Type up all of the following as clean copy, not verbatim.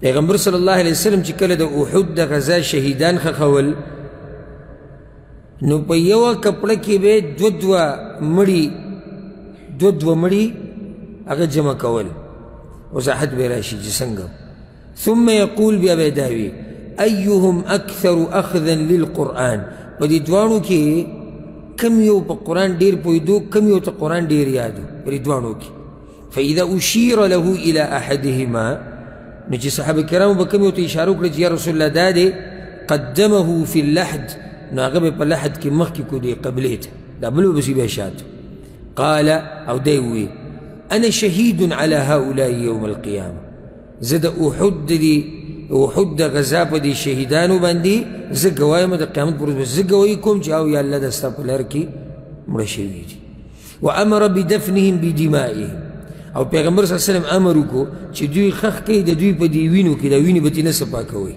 پیغمبر صلی اللہ علیہ وسلم چی کل دا احد دا غزا شہیدان خخول نو پا یو کپڑا کی بے دو مڑی اگر جمع کول وضاحت بے راشی جسنگا ثم یقول بیا بے داوی ایوہم اکثر اخذن للقرآن پا دی دوانو کی کم یو پا قرآن دیر پویدو کم یو تا قرآن دیر یادو پا دی دوانو کی فَإِذَا أُشِيرَ لَهُ إِلَىٰ أَحَدِهِمَا نجی صحابہ کرام با کم یو تا اشارو کرد یا رسول اللہ دادے قدمہو فی اللحد ناغب پا لحد کی مخ کی کدی قبلیت دا بلو بسی بے شاد قال او دیوی انا شہید علی هؤلاء یوم القیام زد احد دی احد غزا پا دی شہیدانو باندی زد گوائی ما دا قیامت پروز بس زد گوائی کم چاو یا اللہ دستا پا لرکی مرشوی دی و امر بدفنهم بدمائهم او پیغمبر صلی اللہ علیہ وسلم امرو کو چی دوی خخ کئی دا دوی پا دیوینو کی دا وینی باتی نسپا کوئی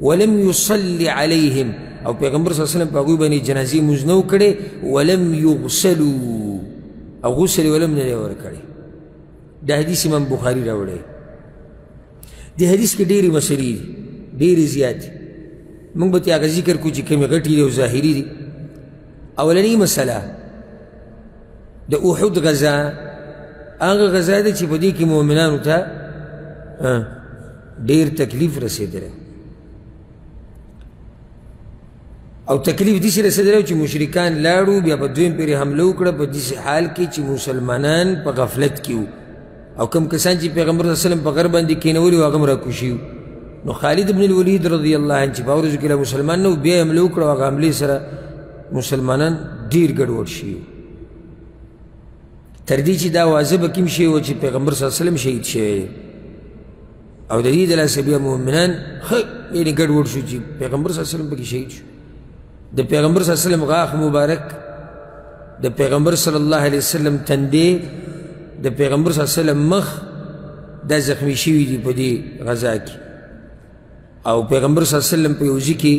ولم یصلی علیہم او پیغمبر صلی اللہ علیہ وسلم پا غیبانی جنازی مزنو کرے ولم یغسلو او غسل ولم نلیور کرے دا حدیث امام بخاری راوڑے دی حدیث کے دیری مسئلی دی دیری زیادی منگ باتی آگا ذکر کو چی کمی غٹی دی و ظاہری دی اولنی مسئلہ دا احد غزا آنگا غزا دی چی پا دی که مومنانو تا دیر تکلیف رسید رہے او تکلیف دیسی رسید رہے چی مشرکان لارو بیا پا دویم پیری حملو کرد پا دیسی حال کی چی مسلمانان پا غفلت کیو او کم کسان چی پیغمبر صلی اللہ علیہ وسلم پا غربان دی کینولی واغم را کشیو نو خالد بن الولید رضی اللہ عنہ چی باورزو کلا مسلمان نو بیا حملو کرد واغا حملی سر مسلمانان دیر گڑوڑ شیو تردی چی دا واضح بکیم شیو چی پیغمبر صلی اللہ علیہ وسلم شہید شیو او دا دید اللہ سبیہ مومنان خب یعنی گڑوڑ شو چی پیغمبر صلی اللہ علیہ وسلم بکی شہید شو دا پیغمبر صلی اللہ علیہ وسلم غاق مبارک دا پیغمبر صلی اللہ علیہ وسلم تندے دا پیغمبر صلی اللہ علیہ وسلم مخ دا زخمی شیوی دی پا دی غزا کی او پیغمبر صلی اللہ علیہ وسلم پیوزی کی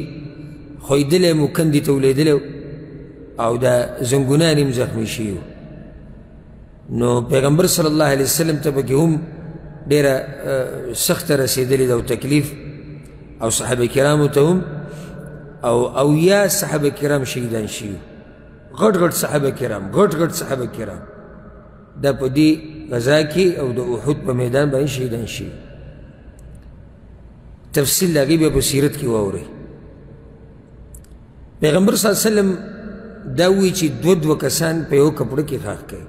خوی دلے مکندی تولے دلے او دا زنگونانیم زخمی شیو نو پیغمبر صلی اللہ علیہ وسلم تبا کہ ہم دیرہ سخت رسیدلی دا تکلیف او صحابہ کرامو تا ہم او یا صحابہ کرام شہیدان شیو غٹ غٹ صحابہ کرام دا پا دی غزا کی او دا احد پا میدان بانی شہیدان شیو تفصیل لاغی بیا پا سیرت کی واو رہی پیغمبر صلی اللہ علیہ وسلم داوی چی دو کسان پا یو کپڑا کی خاک کئی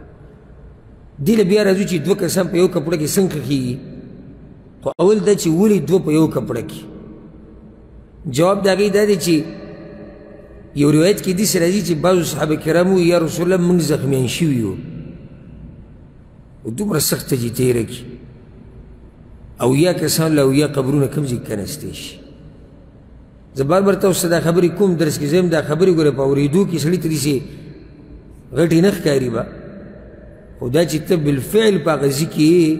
دیل بیا رازو چی دو کسان پا یو کپڑا کی سنگ کی خو اول دا چی ولی دو پا یو کپڑا کی جواب دا گئی دا دی چی یو روایت کی دیس رازی چی بعض صحابہ کرامو یا رسول اللہ منگ زخمیان شیویو او دومره سخت جی تیره کی او یا کسان لا او یا قبرون کم جی کنستیش زبار برتاو سا دا خبری کم درس کی زیم دا خبری گره پاوریدو کی سلی تریسی غٹی نخ کاری با او دا چی تب بالفعل پا غزی کی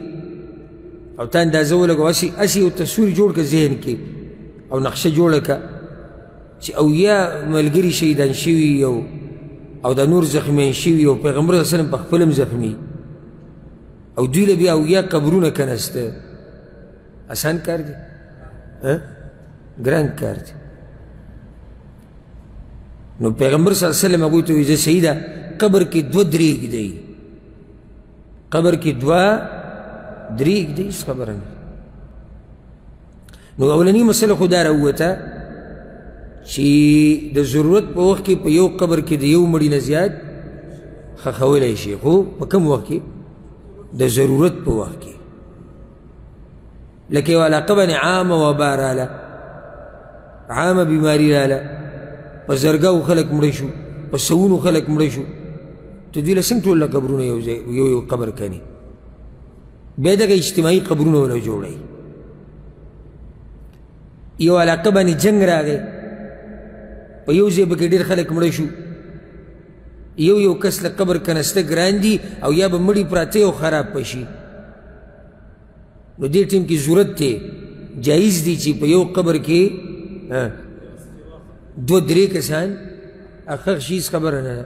او تا اندازو لگو اسی او تصور جوڑ کا ذہن کی او نقشه جوڑ کا چی او یا ملگری شیدان شیوی او دا نور زخمیان شیوی او پیغمبر صلی اللہ علیہ وسلم پا خپلم زخمی او دویل بیا او یا قبرون کنست آسان کار دی گران کار دی نو پیغمبر صلی اللہ علیہ وسلم اگوی تو ایزا سیدہ قبر کی دو دریگ دی اس قبران نو اولنی مسئلہ خدا رہوتا چی دا ضرورت پا وقت کی پا یو قبر کی دا یو مڑی نزیاد خوالی شیخو پا کم وقت کی دا ضرورت پا واقعی لکے والا قبن عام وبا رالا عام بیماری رالا پا زرگاو خلق مرشو پا سونو خلق مرشو تو دویل سنگتو اللہ قبرون یو قبر کانی بیدہ کا اجتماعی قبرون والا جوڑائی یو والا قبن جنگ را گئے پا یو زیبکی دیر خلق مرشو یو کس لقبر کنسته گراندی او یا با مڑی پراتے او خراب پشی نو دیر ٹیم کی ضرورت تے جائز دی چی پا یو قبر کے دو درے کسان اخر شیز قبر انا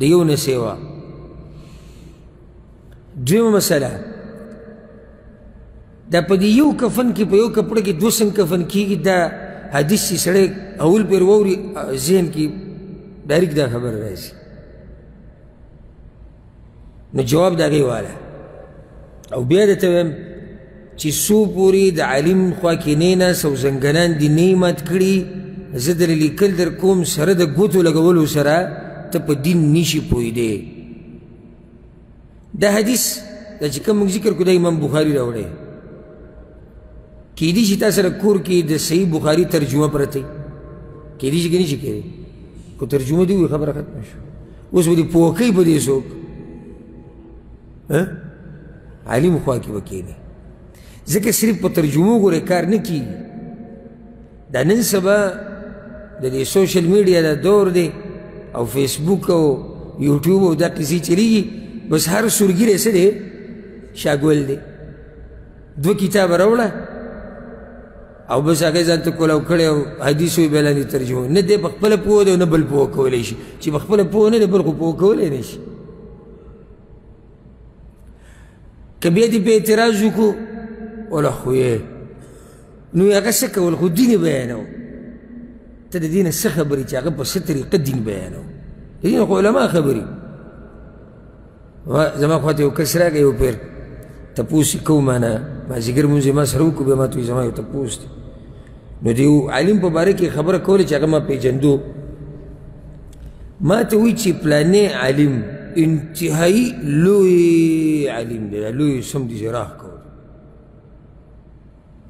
دیو نسیوا دویم مسئلہ دا پا دی یو کفن کی پا یو کپڑا کی دو سن کفن کی گی دا حدیث تی سڑے اول پر ووری ذہن کی ڈائریک دا خبر رائزی نو جواب دا گئی والا او بیادتا ویم چی سو پوری دا علم خواکنینا سو زنگنان دی نیمت کری زدر لیکل در کوم سر دا گوتو لگولو سرا تا پا دین نیشی پوی دے دا حدیث دا چکم منگ ذکر کدا امام بخاری راوڑے کی دیشی تا سر کور کی دا صحیح بخاری ترجمہ پرتے کی دیشی کنی چی کرے کو ترجمہ دیوی خبر ختم شو اس با دی پوکی پا دی سوک علم خواکی وکینے ذکر صرف پا ترجمہ گو ریکار نکی دا ننسبا دا دی سوشل میڈیا دا دور دے او فیس بک او یوٹیوب او دا کسی چلی گی بس ہر سرگیر ایسے دے شاگول دے دو کتاب روڑا او بس آگے زانتا کولاو کڑے او حدیث ہوئی بیلانی ترجمہ نا دے بخپل پوہ دے او نبل پوہ کولے شی چی بخپل پوہ نا دے بلکو پوہ کولے نشی کبھی دی پہ اعتراضو کو اولا خوئے نوی آگا سکا والا خود دین بیانو تا دین سا خبری چا آگا بس طریقہ دین بیانو دین اگا علماء خبری زمان خواتے ہو کس را گئے ہو پھر تپوسی کو مانا ما زگر منزی ما سرو کو بیما توی زمان ہو تپوس دی نو دیو علم پا بارے کی خبر کولی چا آگا ما پی جندو ما توی چی پلانے علم انتہائی لوئی علم دے لوئی سمدی زراح کھو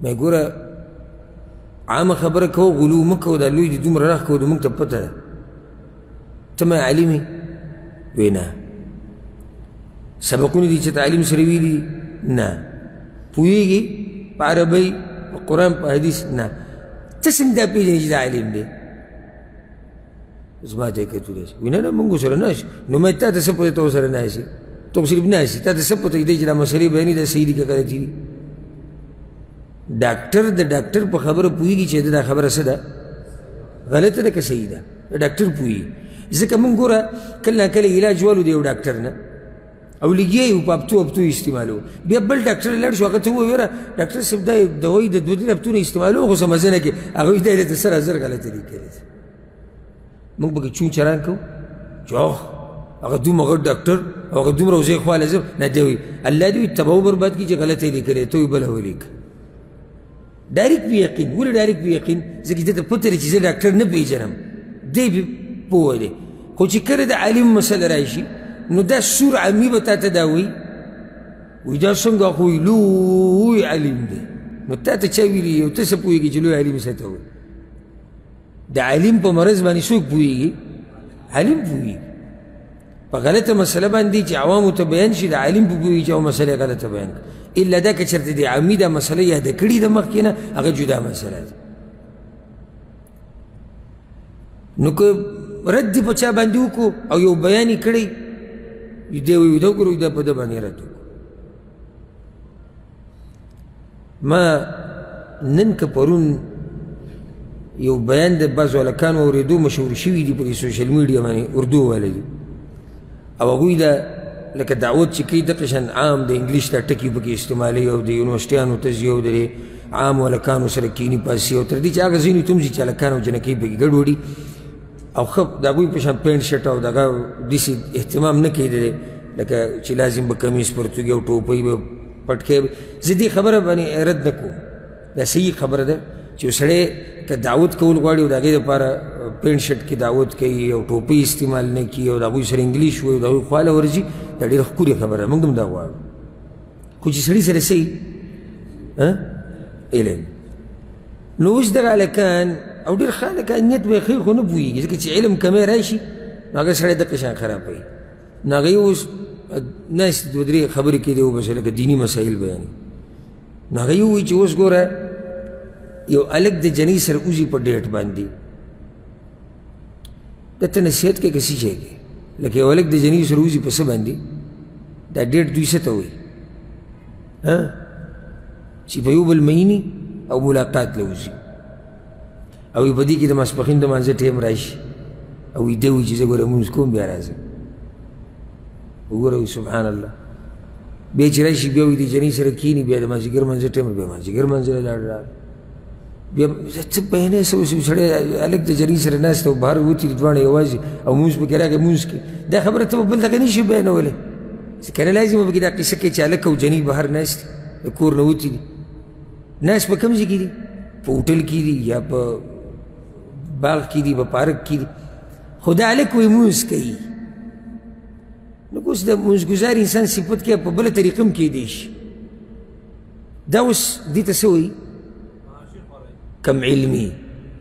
میں گورا عام خبر کھو غلو مکھو دا لوئی دی دوم راح کھو دا مکتب پتا دا تمہیں علمی وینا سبقونی دی چھتا علم سروی دی نا پوئی گی پا عربی پا قرآن پا حدیث نا تسن دا پیجنی چھتا علم دے زماتے کتو دیسی وینا نا منگو سرناش نمائی تا تا سب پتا تو سرناشی تو صرف ناشی تا تا سب پتا ایدے جنا مسئلے بینی دا سیدی کا قدرتی دی ڈاکٹر دا ڈاکٹر پا خبر پوئی گی چھے دا خبر سدا غلط دا کسی دا ڈاکٹر پوئی زکا منگو را کلنا کل علاج والو دیو ڈاکٹر نا او لگیای او پا ابتو استعمالو بیا بل ڈاکٹر لڑ شو اگر تو وہ ویرا ڈاکٹر سب دا دوائی دا دو دن ابتو نا استعمالو خو سمزنہ کہ اگوی دا دا سر ازر غلط دی کرد منگ باکی چون چران کو چاخ اگر دوم اگر ڈاکٹر اگر دوم روزے خوال ازر نا دیوی اللہ دیوی تباو برباد کی جا غلط دی کرد توی بلہو لیکن ڈائریک بھی یقین بولے ڈائریک بھی یقین زکی دیتا پتر چیزیں ڈاکٹر نبی جنم دے بھی پوہ دے خوچی کرے دا علم مسئل رائشی نو دا سور عمی بتاتا دا ہوئی وی دا سنگا خوی لوی علم دے نو تا تا چاوی لی یو تسا پوئی گی جلوی علم ساتا ہوئی دا علم پا مرض بانی سوک پوئی گی علم پوئی گی پا غلط مسئلہ باندی چی عوامو تا بیان شی دا علم پوئی گی چاو مسئلہ غلط بیان اللہ دا کچرت دی عمی دا مسئلہ یا دا کڑی دا مخینا اگر جدا مسئلہ دا نو که رد دی پچا باندیو کو او یو بیانی کڑی یو دیوی دو کرو دا پا دا بانی ردو ما نن که پرون یو بیان دا باز والکان و اردو مشور شوی دی پر سوشل میڈیا مانی اردو والا دی او اگوی دا لکه دعوت چکی دقشن عام دا انگلیش تا ٹکی پاکی استعمالی او دا یونوستیانو تزیو دا عام ولکانو سرکینی پاسیو تر دی چاگا زینو تمزی چا لکانو جنکی پاکی گڑ وڑی او خب دا گوی پشن پینٹ شٹاو دا گا دیسی احتمام نکی دا لکه چی لازم با کمیس پرتوگی او ٹوپایی با پٹکی زدی خبر بانی رد نکو دا صحیح خبر دا چو سڑے که دعوت کول گواری او دا گی دا پارا پینٹ شٹ کی دعوت کئی او ٹوپی استعمال نے کی او دا گوی سر انگلیش ہوئی او دا گوی خوالا ورزی دا دیر خوری خبر ہے منگم دا گوار کچھ سری سر سی ایلن نوش در علکان او دیر خالکان نیت بے خیر خونو بوئی گی زکر چی علم کمی رایشی ناگر سر دقشان خراب پئی ناگر یو ناس دو دری خبری کی دیو بس لکر دینی مسائل بیانی ناگر یو چی اس گو رہا یو الگ دے جنی سر اوزی پر ڈیٹ باندی دا تنسیت کے کسی چاہے گئے لیکن یو الگ دے جنی سر اوزی پر سب باندی دا ڈیٹ دوی ستا ہوئی چی پیو بالمینی او ملاقات لوزی او پدی کی دا ماسپخین دا منزر ٹیم رائش او دیوی چیزے گو رمونس کون بیارازم او گو رو سبحان اللہ بیچرایشی بیاوی دی جنی سر کی نہیں بیاد ماسی گر منزل ٹیمر بیاد ماسی گر منزل لڑ رہا بیاد سب پہنے سب سب سڑے الگ دی جنی سر ناس تو باہر ہوتی ردوانے آوازی او موس پہ کرا کہ موس کے دا خبر تو بلتا کہ نہیں شی بہنے والے کہنے لازم ہو کہ دا قصہ کے چالک و جنی باہر ناس دی کور نوتی دی ناس پہ کمزی کی دی پہ اوٹل کی دی یا پہ باغ کی دی پہ پارک کی دی خدا علیہ کوئی موس کئی نکوس دا موزگزار انسان سپت کیا پا بلا طریقم کی دیش داوس دیتا سوئی کم علمی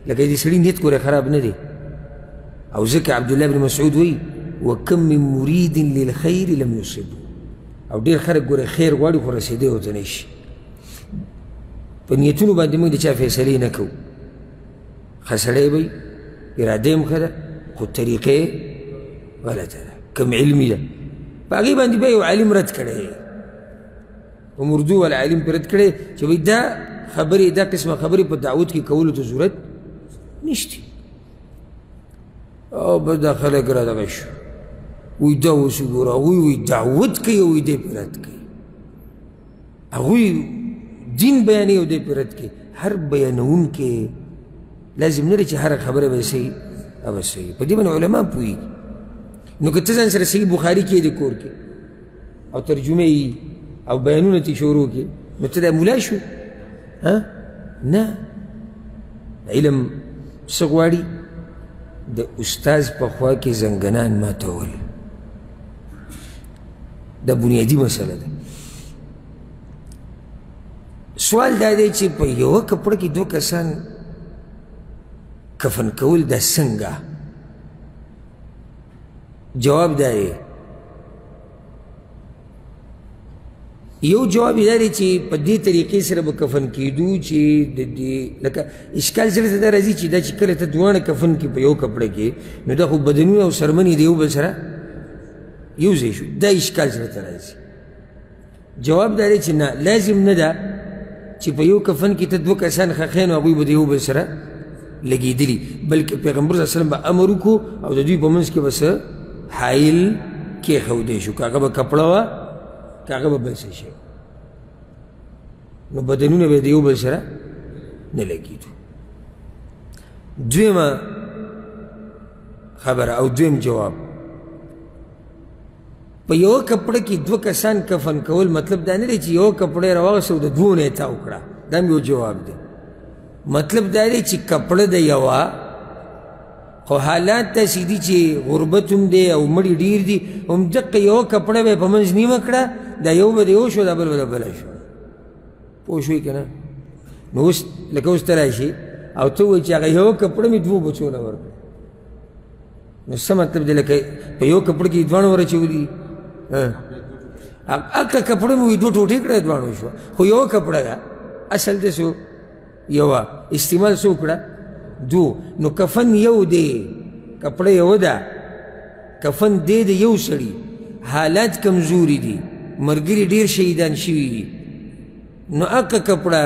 لکہ دی سڑی نیت کو رہ خراب ندے او ذکر عبداللہ بن مسعود ہوئی وَكَمْ مِن مُرِيدٍ لِلْخَيْرِ لَمْ يُصِبُ او دیر خرق گو رہ خیر واری خور رسیدے ہوتا نیش پا نیتونو باندی مگلی چا فیصلی نکو خسرے بھئی ارادیم خدا خود طریقے غلطا دا کم علمی دا باقی باندی بھئی علم رد کرے مردو والا علم پر رد کرے چا بھئی دا خبری دا قسم خبری پر دعوت کی قول تو ضرورت نشتی او بدا خلق را دا غشو وی دا وسو گورا وی دعوت کی وی دے پر رد کی اوی دین بیانی وی دے پر رد کی ہر بیانون کے لازم نرے چا ہر خبر بیسی اب صحیح پا دیبن علماء پوئی نو کتزان سر صحیح بخاری کیے دے کور کے او ترجمہ ای او بیانونتی شورو کے متدہ مولا شو نا علم سغواری دا استاز پا خواہ کے زنگنان ما تول دا بنیادی مسئلہ دا سوال دا دے چی پا یو کپڑ کی دو کسان کفن کول دا سنگا جواب دا ہے یو جواب دا ہے چی پا دی طریقی سر با کفن کی دو چی اشکال سرطہ دا رازی چی دا چی کلتا دوانا کفن کی پا یو کپڑا کی نو دا خو بدنون او سرمنی دیو بل سرہ یو زیشو دا اشکال سرطہ رازی جواب دا ہے چی نا لازم ندا چی پا یو کفن کی تا دو کسان خاقین و اگوی با دیو بل سرہ لگی دلی بلکہ پیغمبر صلی اللہ علیہ وسلم با امرو کو او دا دوی پا منس کے بس حائل کی خودے شو کاغا با کپڑا وا کاغا با بلسے شو نو بدنون بے دیو بلسرہ نلگی دو دویم خبر او دویم جواب پا یو کپڑا کی دو کسان کفن کول مطلب دانے لے چی یو کپڑے رواغ سو دا دو نیتا اکڑا دام یو جواب دے مطلب دارے چی کپڑا دا یوا خو حالات تا سیدی چی غربت ہم دے او مڑی دیر دی ہم دقی یو کپڑا بے پمنز نیم اکڑا دا یو با دیو شو دا بل بلا بلا شو پوشوئی کنا نوست لکہ اس طرح شی او تو چاگا یو کپڑا می دو بچو نور نوست مطلب دے لکہ پا یو کپڑا کی ادوان ورہ چو دی اکا کپڑا می دو ٹوٹی کڑا ادوان شو خو یو کپڑا گا اصل دے سو یوا استعمال سو کڑا دو نو کفن یو دے کپڑا یو دا کفن دے دے یو سڑی حالات کمزوری دی مرگری دیر شہیدان شوی دی نو اکا کپڑا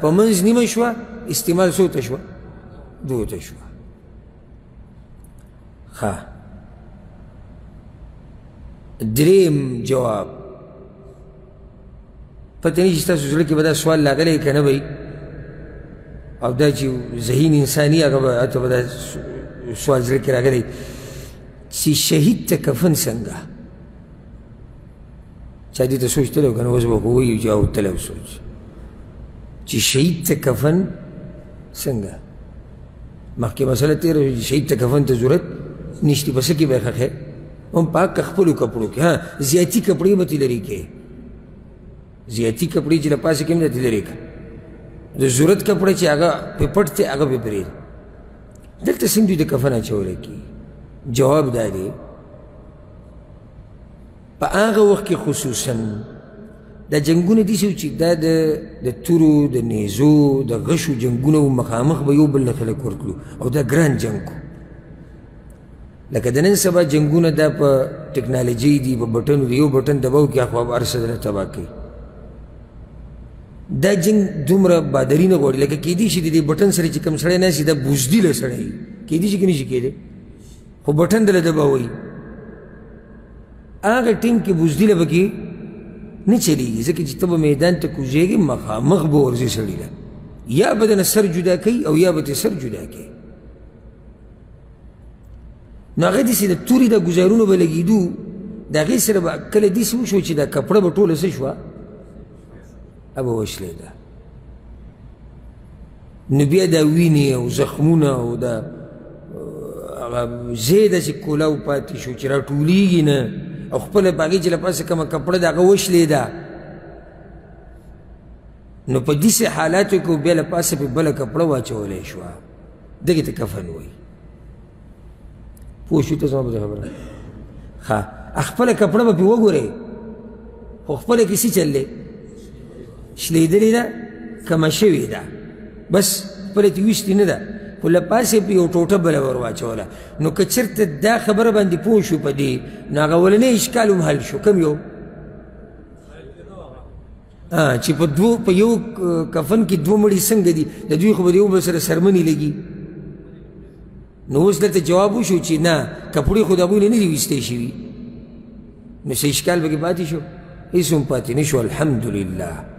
پا منز نیم شوا استعمال سو تشوا دو تشوا خواہ دریم جواب پتہ نہیں جس طرح سوزلے کے بعد سوال لاغلے کہنا بھئی اب دا چی ذہین انسانی اگر آتا بدا سوال ذکر آگا دے چی شہید تا کفن سنگا چاہ دیتا سوچ تلو کن وزبا کوئی جاو تلو سوچ چی شہید تا کفن سنگا مخی مسئلہ تیرہ شہید تا کفن تا ضرورت نشتی بسکی بے خق ہے ہم پاک کخپلو کپڑو کے ہاں زیادی کپڑی باتی لری کے زیادی کپڑی جلہ پاس کم جاتی لری کے دو ضرورت کپڑے چی آگا پپڑتے آگا پپرے دلتا سمجھو دے کفنہ چولے کی جواب دا دے پا آگا وقت کی خصوصاً دا جنگون دیسے ہو چی دا دا تورو دا نیزو دا غشو جنگون و مخامخ با یو بلن خلق ورکلو او دا گران جنگو لکہ دنن سبا جنگون دا پا ٹیکنالوجی دی پا بٹن دیو بٹن دباو کیا خواب عرصہ دن تباکی دا جنگ دمرا بادری نا گوڑی لکہ کی دیشی دی بٹن سرے چی کم سڑے نیسی دا بوزدی لسڑے کی دیشی کنی شکی دے خو بٹن دل دبا ہوئی آنگا ٹیم کی بوزدی لبکی نه چلیگی، زکر چی تبا میدان تکو جیگی مخامخ بورزی سڑی را، یا بدن سر جدا کئی او یا بدن سر جدا کئی. ناغی دیسی دا توری دا گزارونو بلگی دو دا غی سر با اکل دیسی وشو چی دا کپڑا با طول سشوا ابا وشلی دا نبیا دا وینی او زخمون او دا زیده چی کولاو پاتی شو چی را طولیگی نا او خپل باقی جل پاس کما کپڑا دا غی وشلی دا. نو پا دیسی حالاتو که بیل پاس پی بلا کپڑا واچو لیشوا دکی تا کفن وی پوشو تا زمان بدا خبران خواہ اخپل کپڑا با پی وگو رے اخپل کسی چل لے شلیدلی دا کما شوی دا بس اخپل تیوشتی ندا پولا پاسی پی او ٹوٹا بلا ورواچوالا. نو کچرت دا خبر باندی پوشو پا دی ناغولنے اشکالو محل شو کم یو چی پا یو کفن کی دو مڑی سنگ دی دوی خوب دیو بسر سرمنی لگی. نو اس لگتا جوابو شو چی نا کپوڑی خودابوی نی دیوستے شوی نو سا اشکال بکی پاتی شو ایسو پاتی نشو. الحمدللہ